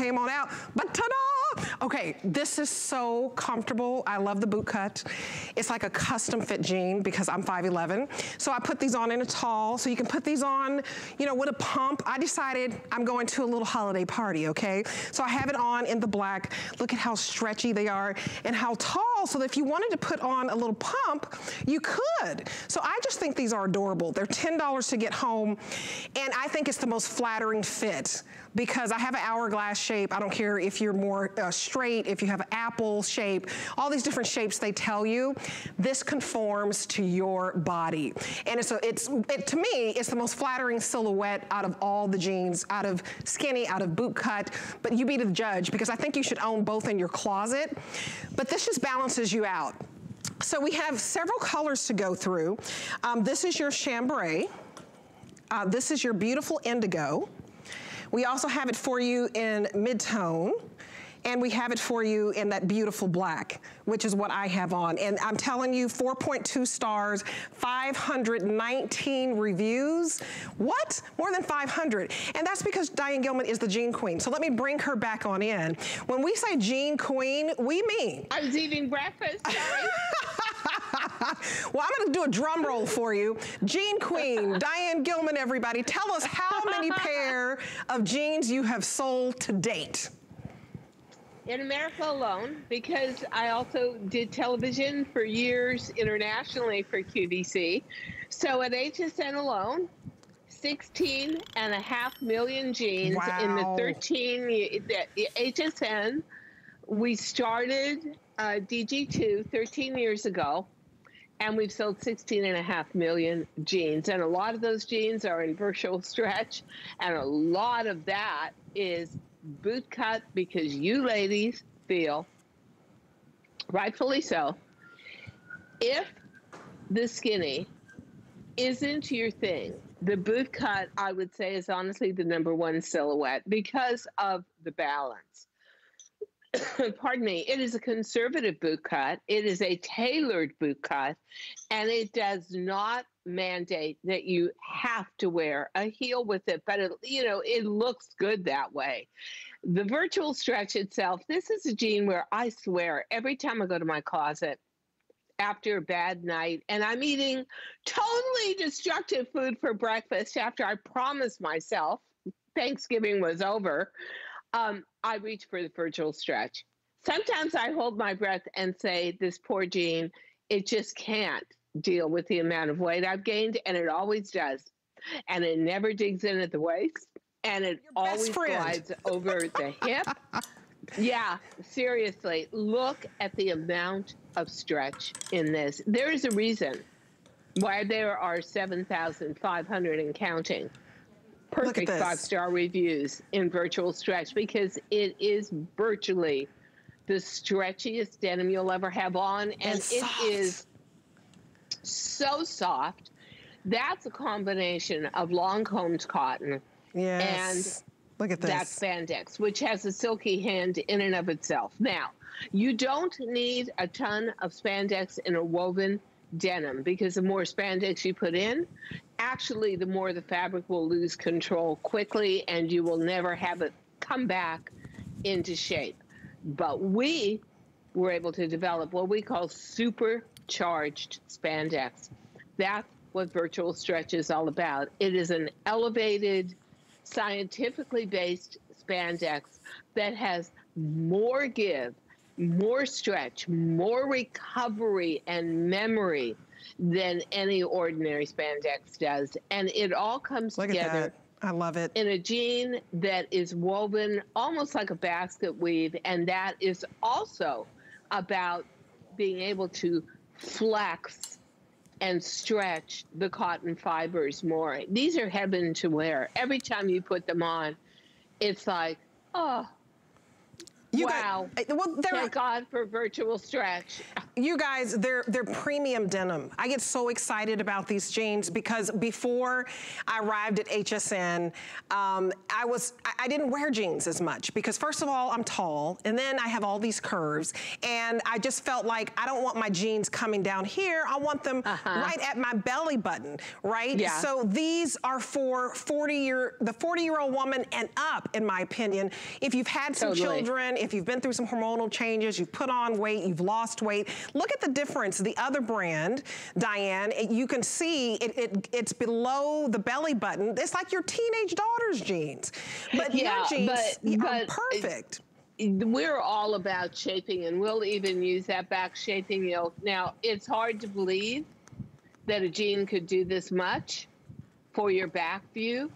came on out, but ta-da! Okay, this is so comfortable. I love the boot cut. It's like a custom fit jean because I'm 5'11". So I put these on in a tall, so you can put these on, you know, with a pump. I decided I'm going to a little holiday party, okay? So I have it on in the black. Look at how stretchy they are and how tall, so that if you wanted to put on a little pump, you could. So I just think these are adorable. They're $10 to get home, and I think it's the most flattering fit because I have an hourglass shape. I don't care if you're more straight, if you have an apple shape, all these different shapes they tell you. This conforms to your body. And to me, it's the most flattering silhouette out of all the jeans, out of skinny, out of boot cut, but you be the judge because I think you should own both in your closet, but this just balances you out. So we have several colors to go through. This is your chambray. This is your beautiful indigo. We also have it for you in mid-tone, and we have it for you in that beautiful black, which is what I have on. And I'm telling you, 4.2 stars, 519 reviews. What? More than 500. And that's because Diane Gilman is the jean queen. So let me bring her back on in. When we say jean queen, we mean... I was eating breakfast, sorry. Well, I'm gonna do a drum roll for you. Jean queen, Diane Gilman, everybody. Tell us how many pair of jeans you have sold to date. In America alone, because I also did television for years internationally for QVC. So at HSN alone, 16.5 million jeans. Wow. In the 13 HSN. We started DG2 13 years ago, and we've sold 16.5 million jeans. And a lot of those jeans are in virtual stretch, and a lot of that is boot cut because you ladies feel, rightfully so, if the skinny isn't your thing, the boot cut, I would say, is honestly the #1 silhouette because of the balance. Pardon me. It is a conservative boot cut. It is a tailored boot cut, and it does not mandate that you have to wear a heel with it, but it, you know, it looks good that way. The virtual stretch itself, this is a jean where I swear every time I go to my closet after a bad night and I'm eating totally destructive food for breakfast after I promised myself Thanksgiving was over, I reach for the virtual stretch. Sometimes I hold my breath and say, this poor jean, it just can't deal with the amount of weight I've gained, and it always does. And it never digs in at the waist, and it always slides over the hip. Yeah, seriously, look at the amount of stretch in this. There is a reason why there are 7,500 and counting perfect 5-star reviews in virtual stretch, because it is virtually the stretchiest denim you'll ever have on, and it is so soft. That's a combination of Long-combed cotton. Yes. And look at this. That's spandex, which has a silky hand in and of itself. Now, you don't need a ton of spandex in a woven denim, because the more spandex you put in, actually, the more the fabric will lose control quickly, and you will never have it come back into shape. But we were able to develop what we call supercharged spandex. That's what virtual stretch is all about. It is an elevated, scientifically based spandex that has more give, more stretch, more recovery and memory than any ordinary spandex does. And it all comes together. I love it. In a jean that is woven almost like a basket weave. And that is also about being able to flex and stretch the cotton fibers more. These are heaven to wear. Every time you put them on, it's like, oh, wow. Thank God for virtual stretch. You guys, they're premium denim. I get so excited about these jeans because before I arrived at HSN, I didn't wear jeans as much because first of all, I'm tall and then I have all these curves and I just felt like I don't want my jeans coming down here. I want them right at my belly button, right? Yeah. So these are for the 40-year-old woman and up, in my opinion. If you've had some children, if you've been through some hormonal changes, you've put on weight, you've lost weight, look at the difference. The other brand, Diane, you can see it's below the belly button. It's like your teenage daughter's jeans. But yeah, your jeans are perfect. We're all about shaping, and we'll even use that back shaping yoke. Now, it's hard to believe that a jean could do this much for your back view,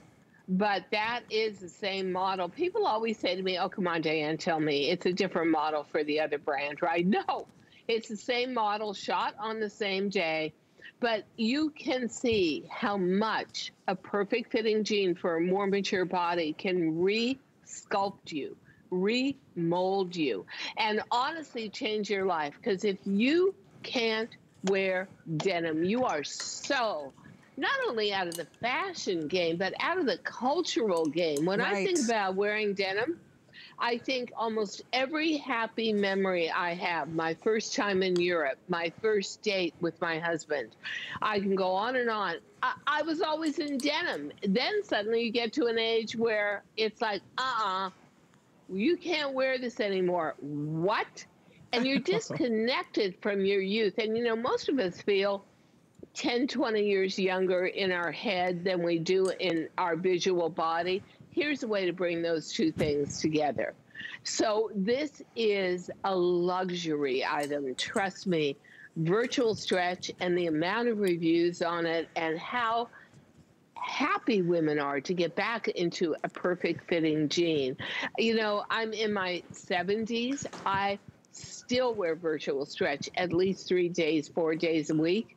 but that is the same model. People always say to me, oh, come on, Diane, tell me it's a different model for the other brand, right? No, it's the same model shot on the same day, but you can see how much a perfect fitting jean for a more mature body can re-sculpt you, remold you, and honestly change your life. Because if you can't wear denim, you are so not only out of the fashion game, but out of the cultural game. When I think about wearing denim, I think almost every happy memory I have, my first time in Europe, my first date with my husband, I can go on and on. I was always in denim. Then suddenly you get to an age where it's like, you can't wear this anymore. What? And you're disconnected from your youth. And, you know, most of us feel 10, 20 years younger in our head than we do in our visual body. Here's a way to bring those two things together. So this is a luxury item. Trust me, Virtual Stretch and the amount of reviews on it and how happy women are to get back into a perfect fitting jean. You know, I'm in my 70s. I still wear Virtual Stretch at least 4 days a week.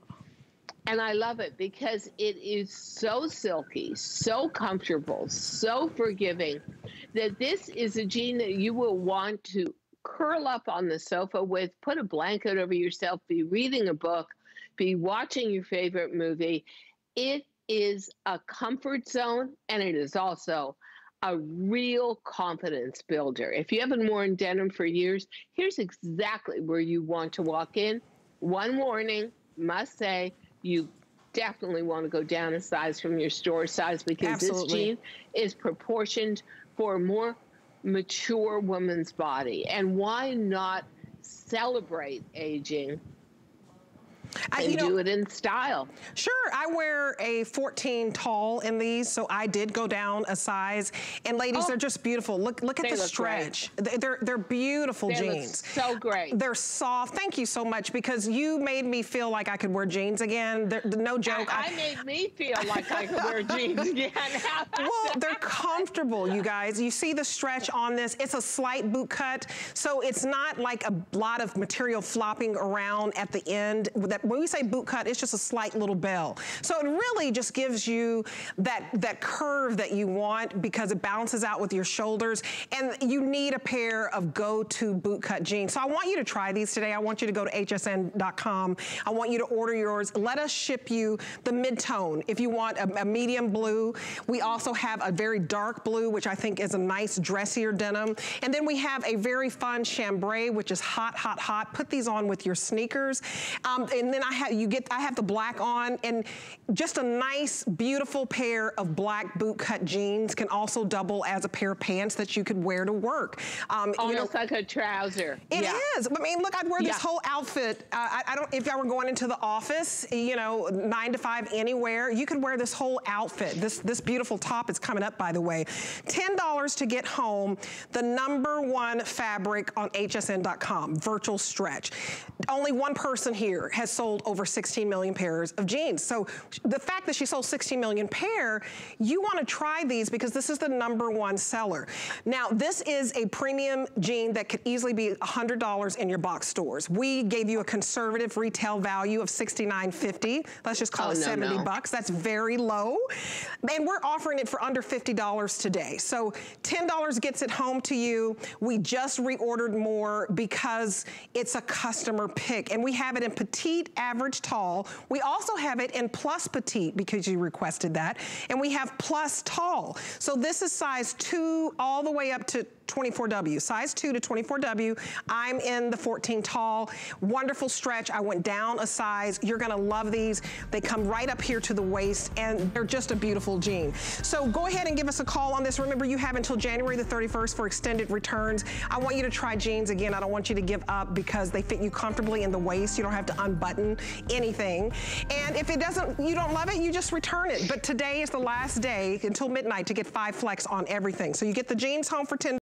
And I love it because it is so silky, so comfortable, so forgiving, that this is a jean that you will want to curl up on the sofa with, put a blanket over yourself, be reading a book, be watching your favorite movie. It is a comfort zone, and it is also a real confidence builder. If you haven't worn denim for years, here's exactly where you want to walk in. One warning, must say, you definitely want to go down a size from your store size because this jean is proportioned for a more mature woman's body. And why not celebrate aging? And do it in style. Sure, I wear a 14 tall in these, so I did go down a size. And ladies, they're just beautiful. Look at the stretch. They're beautiful jeans. So great. They're soft. Thank you so much because you made me feel like I could wear jeans again. No joke. I made me feel like I could wear jeans again. Well, they're comfortable, you guys. You see the stretch on this. It's a slight boot cut, so it's not like a lot of material flopping around at the end. When we say boot cut, it's just a slight little bell. So it really just gives you that curve that you want because it balances out with your shoulders, and you need a pair of go-to boot cut jeans. So I want you to try these today. I want you to go to hsn.com. I want you to order yours. Let us ship you the mid-tone. If you want a medium blue, we also have a very dark blue, which I think is a nice dressier denim. And then we have a very fun chambray, which is hot, hot, hot. Put these on with your sneakers. And then I have the black on, and just a nice, beautiful pair of black boot cut jeans can also double as a pair of pants that you could wear to work. Almost like a trouser. It is. I mean, look, I'd wear this whole outfit. If I were going into the office, you know, 9 to 5 anywhere, you could wear this whole outfit. This beautiful top is coming up, by the way. $10 to get home the #1 fabric on hsn.com, Virtual Stretch. Only one person here has sold over 16 million pairs of jeans. So the fact that she sold 16 million pair, you want to try these because this is the #1 seller. Now, this is a premium jean that could easily be $100 in your box stores. We gave you a conservative retail value of $69.50. Let's just call it $70. That's very low. And we're offering it for under $50 today. So $10 gets it home to you. We just reordered more because it's a customer pick. And we have it in petite, average, tall. We also have it in plus petite because you requested that. And we have plus tall. So this is size 2 all the way up to 24W, size 2 to 24W. I'm in the 14 tall, wonderful stretch. I went down a size. You're gonna love these. They come right up here to the waist and they're just a beautiful jean. So go ahead and give us a call on this. Remember, you have until January the 31st for extended returns. I want you to try jeans again. I don't want you to give up because they fit you comfortably in the waist. You don't have to unbutton anything. And if it doesn't, you don't love it, you just return it. But today is the last day until midnight to get 5 flex on everything. So you get the jeans home for $10.